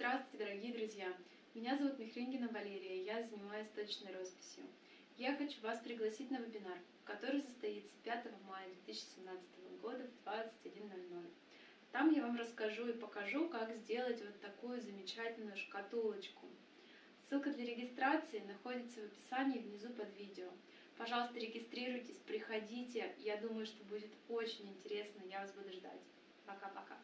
Здравствуйте, дорогие друзья! Меня зовут Михрингина Валерия, я занимаюсь точной росписью. Я хочу вас пригласить на вебинар, который состоится 5 мая 2017 года в 21:00. Там я вам расскажу и покажу, как сделать вот такую замечательную шкатулочку. Ссылка для регистрации находится в описании внизу под видео. Пожалуйста, регистрируйтесь, приходите. Я думаю, что будет очень интересно. Я вас буду ждать. Пока-пока.